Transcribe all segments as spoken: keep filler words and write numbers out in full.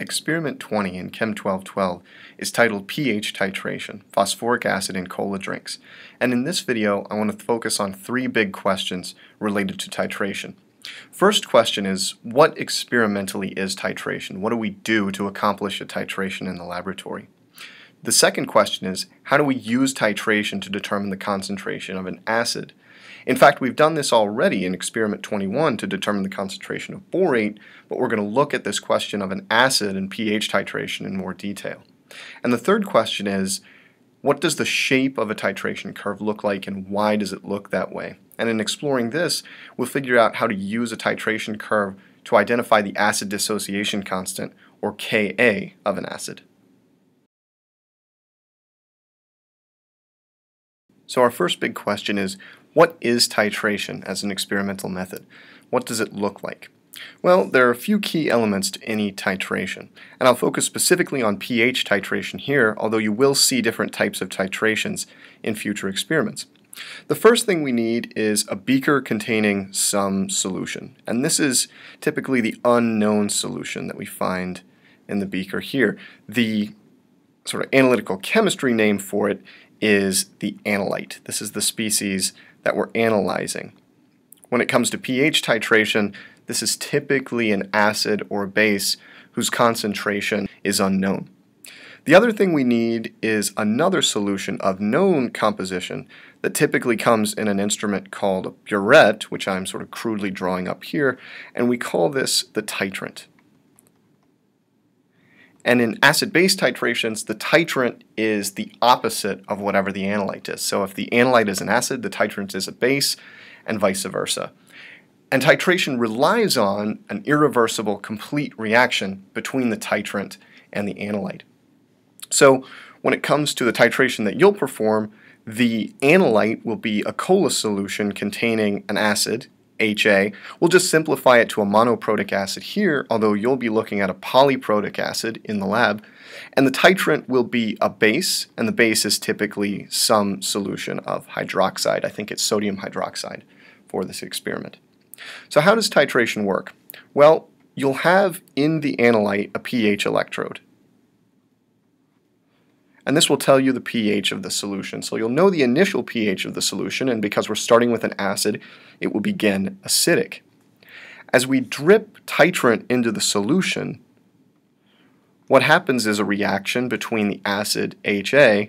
Experiment twenty in Chem twelve twelve is titled pH Titration, Phosphoric Acid in Cola Drinks, and in this video I want to focus on three big questions related to titration. First question is, what experimentally is titration? What do we do to accomplish a titration in the laboratory? The second question is, how do we use titration to determine the concentration of an acid? In fact, we've done this already in experiment twenty-one to determine the concentration of borate, but we're going to look at this question of an acid and pH titration in more detail. And the third question is, what does the shape of a titration curve look like and why does it look that way? And in exploring this, we'll figure out how to use a titration curve to identify the acid dissociation constant, or Ka, of an acid. So our first big question is, what is titration as an experimental method? What does it look like? Well, there are a few key elements to any titration, and I'll focus specifically on pH titration here, although you will see different types of titrations in future experiments. The first thing we need is a beaker containing some solution, and this is typically the unknown solution that we find in the beaker here. The sort of analytical chemistry name for it is the analyte. This is the species that we're analyzing. When it comes to pH titration, this is typically an acid or base whose concentration is unknown. The other thing we need is another solution of known composition that typically comes in an instrument called a burette, which I'm sort of crudely drawing up here, and we call this the titrant. And in acid-base titrations, the titrant is the opposite of whatever the analyte is. So if the analyte is an acid, the titrant is a base, and vice versa. And titration relies on an irreversible, complete reaction between the titrant and the analyte. So when it comes to the titration that you'll perform, the analyte will be a cola solution containing an acid, H A. We'll just simplify it to a monoprotic acid here, although you'll be looking at a polyprotic acid in the lab. And the titrant will be a base, and the base is typically some solution of hydroxide. I think it's sodium hydroxide for this experiment. So how does titration work? Well, you'll have in the analyte a pH electrode, and this will tell you the pH of the solution. So you'll know the initial pH of the solution, and because we're starting with an acid, it will begin acidic. As we drip titrant into the solution, what happens is a reaction between the acid H A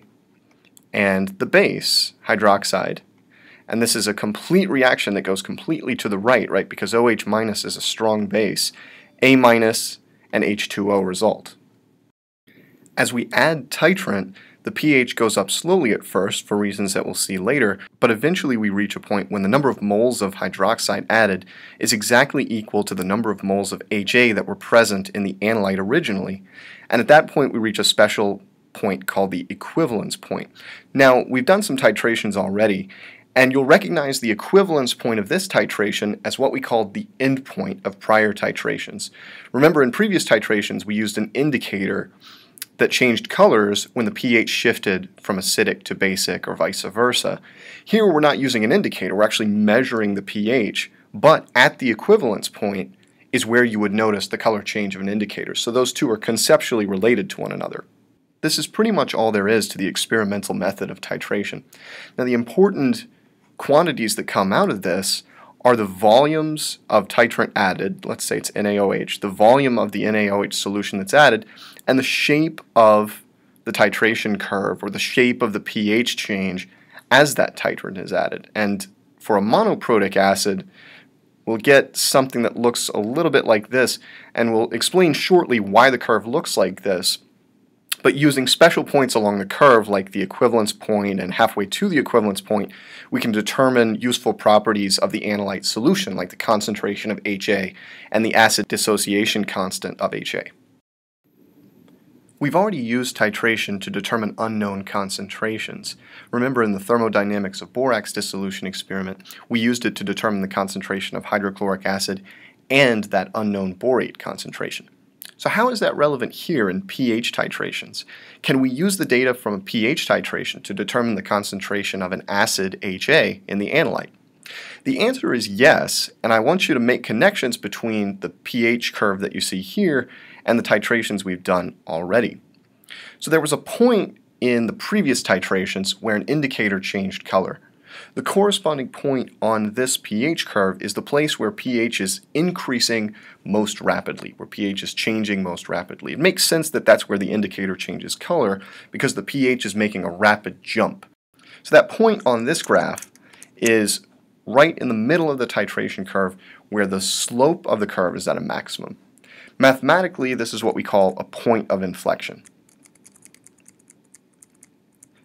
and the base hydroxide. And this is a complete reaction that goes completely to the right, right? Because OH minus is a strong base, A minus and H two O result. As we add titrant, the pH goes up slowly at first for reasons that we'll see later, but eventually we reach a point when the number of moles of hydroxide added is exactly equal to the number of moles of H A that were present in the analyte originally. And at that point we reach a special point called the equivalence point. Now, we've done some titrations already, and you'll recognize the equivalence point of this titration as what we called the endpoint of prior titrations. Remember, in previous titrations we used an indicator that changed colors when the pH shifted from acidic to basic or vice versa. Here we're not using an indicator, we're actually measuring the pH, but at the equivalence point is where you would notice the color change of an indicator. So those two are conceptually related to one another. This is pretty much all there is to the experimental method of titration. Now, the important quantities that come out of this are the volumes of titrant added, let's say it's NaOH, the volume of the NaOH solution that's added, and the shape of the titration curve, or the shape of the pH change as that titrant is added. And for a monoprotic acid, we'll get something that looks a little bit like this, and we'll explain shortly why the curve looks like this. But using special points along the curve, like the equivalence point and halfway to the equivalence point, we can determine useful properties of the analyte solution, like the concentration of H A and the acid dissociation constant of H A. We've already used titration to determine unknown concentrations. Remember, in the thermodynamics of borax dissolution experiment, we used it to determine the concentration of hydrochloric acid and that unknown borate concentration. So how is that relevant here in pH titrations? Can we use the data from a pH titration to determine the concentration of an acid H A in the analyte? The answer is yes, and I want you to make connections between the pH curve that you see here and the titrations we've done already. So there was a point in the previous titrations where an indicator changed color. The corresponding point on this pH curve is the place where pH is increasing most rapidly, where pH is changing most rapidly. It makes sense that that's where the indicator changes color, because the pH is making a rapid jump. So that point on this graph is right in the middle of the titration curve, where the slope of the curve is at a maximum. Mathematically, this is what we call a point of inflection.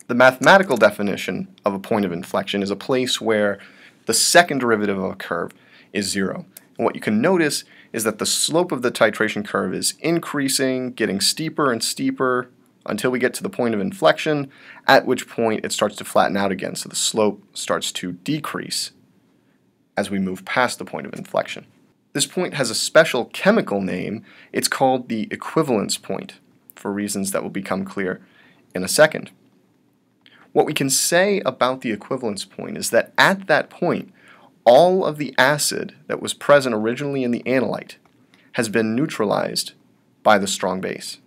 The mathematical definition of a point of inflection is a place where the second derivative of a curve is zero. And what you can notice is that the slope of the titration curve is increasing, getting steeper and steeper until we get to the point of inflection, at which point it starts to flatten out again. So the slope starts to decrease as we move past the point of inflection. This point has a special chemical name. It's called the equivalence point, for reasons that will become clear in a second. What we can say about the equivalence point is that at that point, all of the acid that was present originally in the analyte has been neutralized by the strong base.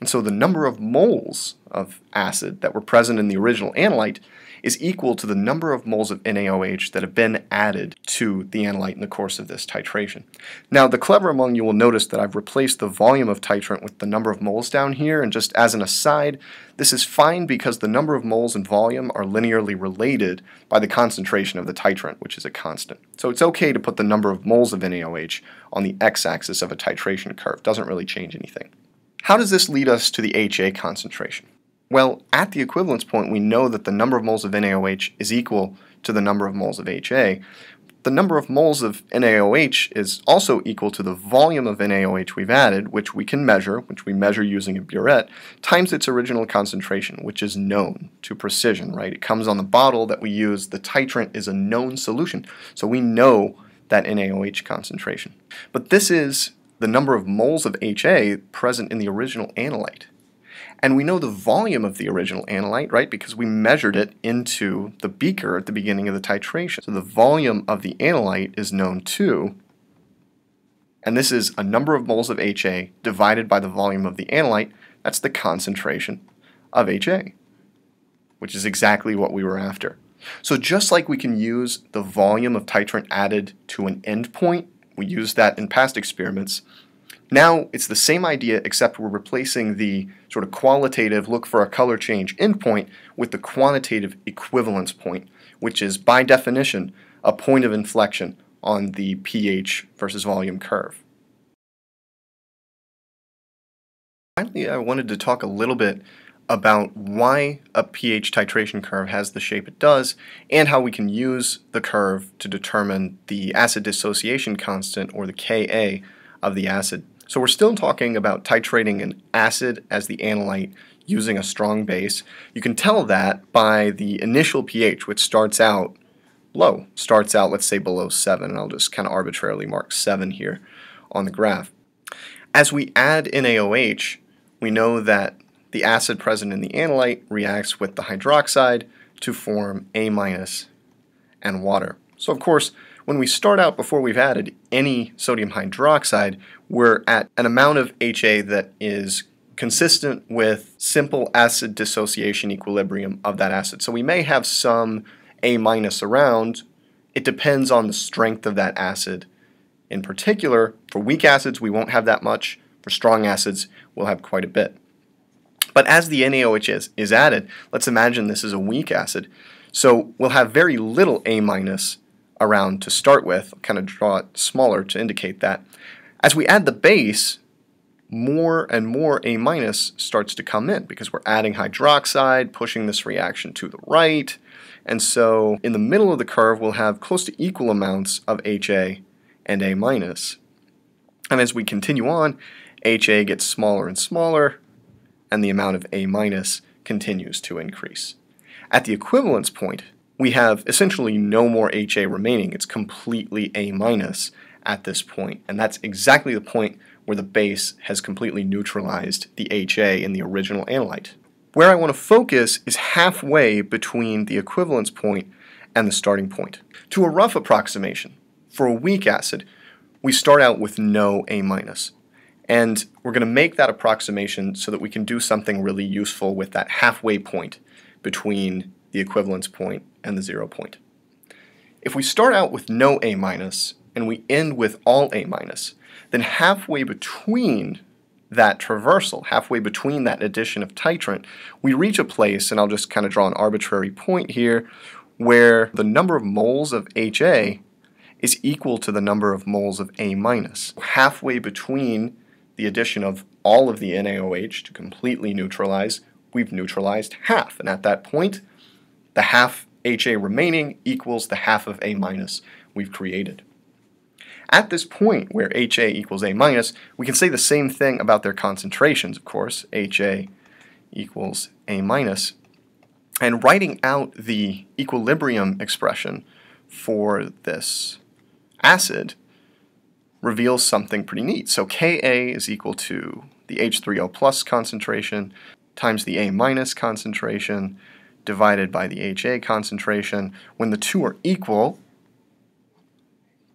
And so the number of moles of acid that were present in the original analyte is equal to the number of moles of NaOH that have been added to the analyte in the course of this titration. Now, the clever among you will notice that I've replaced the volume of titrant with the number of moles down here, and just as an aside, this is fine because the number of moles and volume are linearly related by the concentration of the titrant, which is a constant. So it's okay to put the number of moles of NaOH on the x-axis of a titration curve. It doesn't really change anything. How does this lead us to the H A concentration? Well, at the equivalence point, we know that the number of moles of NaOH is equal to the number of moles of H A. The number of moles of NaOH is also equal to the volume of NaOH we've added, which we can measure, which we measure using a burette, times its original concentration, which is known to precision, right? It comes on the bottle that we use. The titrant is a known solution, so we know that NaOH concentration. But this is the number of moles of H A present in the original analyte. And we know the volume of the original analyte, right, because we measured it into the beaker at the beginning of the titration. So the volume of the analyte is known too, and this is a number of moles of H A divided by the volume of the analyte. That's the concentration of H A, which is exactly what we were after. So just like we can use the volume of titrant added to an endpoint, we used that in past experiments. Now it's the same idea, except we're replacing the sort of qualitative look for a color change endpoint with the quantitative equivalence point, which is by definition a point of inflection on the pH versus volume curve. Finally, I wanted to talk a little bit about why a pH titration curve has the shape it does, and how we can use the curve to determine the acid dissociation constant, or the K A, of the acid. So we're still talking about titrating an acid as the analyte using a strong base. You can tell that by the initial pH, which starts out low, starts out, let's say, below seven, and I'll just kind of arbitrarily mark seven here on the graph. As we add NaOH, we know that the acid present in the analyte reacts with the hydroxide to form A- and water. So of course, when we start out before we've added any sodium hydroxide, we're at an amount of H A that is consistent with simple acid dissociation equilibrium of that acid. So we may have some A- around. It depends on the strength of that acid. In particular, for weak acids, we won't have that much. For strong acids, we'll have quite a bit. But as the NaOH is, is added, let's imagine this is a weak acid. So we'll have very little A- around to start with. I'll kind of draw it smaller to indicate that. As we add the base, more and more A- starts to come in, because we're adding hydroxide, pushing this reaction to the right. And so in the middle of the curve, we'll have close to equal amounts of H A and A-. And as we continue on, H A gets smaller and smaller, and the amount of A- continues to increase. At the equivalence point, we have essentially no more H A remaining. It's completely A- at this point, and that's exactly the point where the base has completely neutralized the H A in the original analyte. Where I want to focus is halfway between the equivalence point and the starting point. To a rough approximation, for a weak acid, we start out with no A-. And we're going to make that approximation so that we can do something really useful with that halfway point between the equivalence point and the zero point. If we start out with no A minus and we end with all A minus, then halfway between that traversal, halfway between that addition of titrant, we reach a place, and I'll just kind of draw an arbitrary point here, where the number of moles of H A is equal to the number of moles of A minus. Halfway between the addition of all of the NaOH to completely neutralize, we've neutralized half. And at that point, the half H A remaining equals the half of A minus we've created. At this point where H A equals A minus, we can say the same thing about their concentrations, of course. H A equals A minus. And writing out the equilibrium expression for this acid reveals something pretty neat. So Ka is equal to the H three O plus concentration times the A minus concentration divided by the H A concentration. When the two are equal,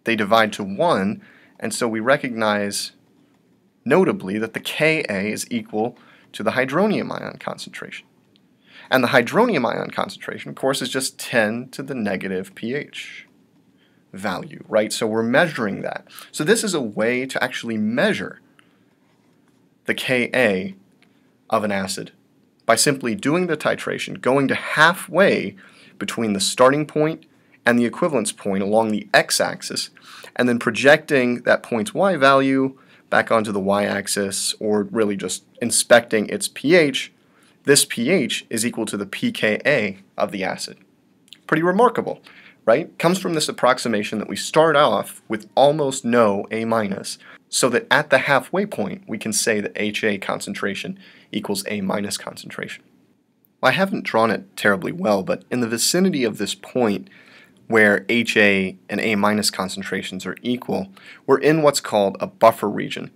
they divide to one, and so we recognize notably that the Ka is equal to the hydronium ion concentration. And the hydronium ion concentration, of course, is just ten to the negative pH value, right? So we're measuring that. So this is a way to actually measure the Ka of an acid by simply doing the titration, going to halfway between the starting point and the equivalence point along the x-axis, and then projecting that point's y value back onto the y-axis, or really just inspecting its pH. This pH is equal to the pKa of the acid. Pretty remarkable, right? Comes from this approximation that we start off with almost no A minus, so that at the halfway point we can say that H A concentration equals A minus concentration. Well, I haven't drawn it terribly well, but in the vicinity of this point, where H A and A minus concentrations are equal, we're in what's called a buffer region.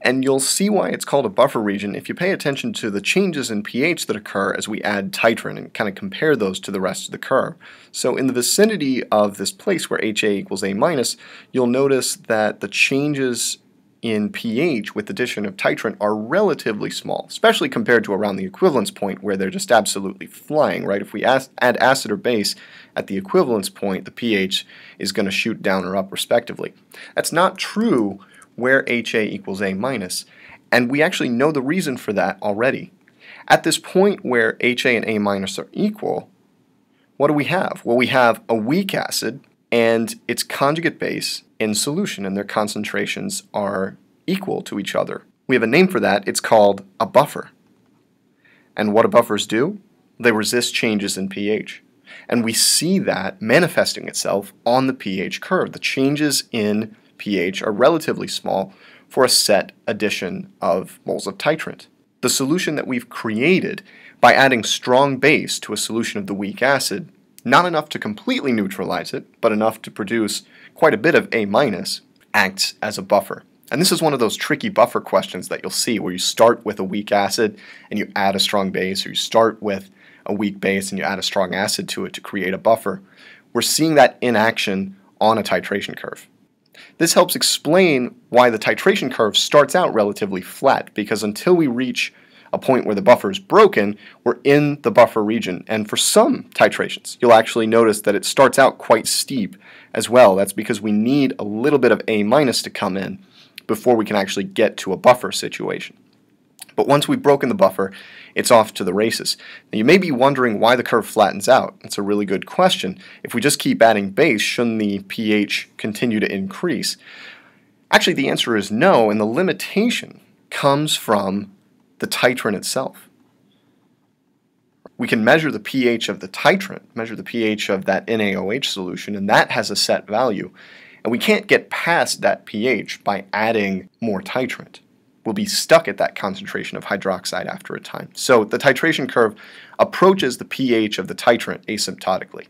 And you'll see why it's called a buffer region if you pay attention to the changes in pH that occur as we add titrant and kind of compare those to the rest of the curve. So in the vicinity of this place where H A equals A minus, you'll notice that the changes in pH with addition of titrant are relatively small, especially compared to around the equivalence point where they're just absolutely flying, right? If we add acid or base at the equivalence point, the pH is going to shoot down or up respectively. That's not true where H A equals A minus, and we actually know the reason for that already. At this point where H A and A minus are equal, what do we have? Well, we have a weak acid and its conjugate base in solution, and their concentrations are equal to each other. We have a name for that. It's called a buffer. And what do buffers do? They resist changes in pH. And we see that manifesting itself on the pH curve. The changes in pH are relatively small for a set addition of moles of titrant. The solution that we've created by adding strong base to a solution of the weak acid, not enough to completely neutralize it, but enough to produce quite a bit of A minus, acts as a buffer. And this is one of those tricky buffer questions that you'll see, where you start with a weak acid and you add a strong base, or you start with a weak base and you add a strong acid to it to create a buffer. We're seeing that in action on a titration curve. This helps explain why the titration curve starts out relatively flat, because until we reach a point where the buffer is broken, we're in the buffer region. And for some titrations, you'll actually notice that it starts out quite steep as well. That's because we need a little bit of A minus to come in before we can actually get to a buffer situation. But once we've broken the buffer, it's off to the races. Now, you may be wondering why the curve flattens out. It's a really good question. If we just keep adding base, shouldn't the pH continue to increase? Actually, the answer is no, and the limitation comes from the titrant itself. We can measure the pH of the titrant, measure the pH of that NaOH solution, and that has a set value. And we can't get past that pH by adding more titrant. We'll be stuck at that concentration of hydroxide after a time. So the titration curve approaches the pH of the titrant asymptotically.